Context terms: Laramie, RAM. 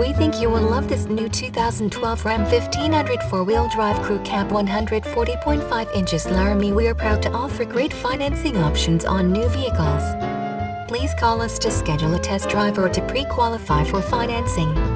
We think you will love this new 2012 Ram 1500 four-wheel drive crew cab 140.5 inches Laramie. We are proud to offer great financing options on new vehicles. Please call us to schedule a test drive or to pre-qualify for financing.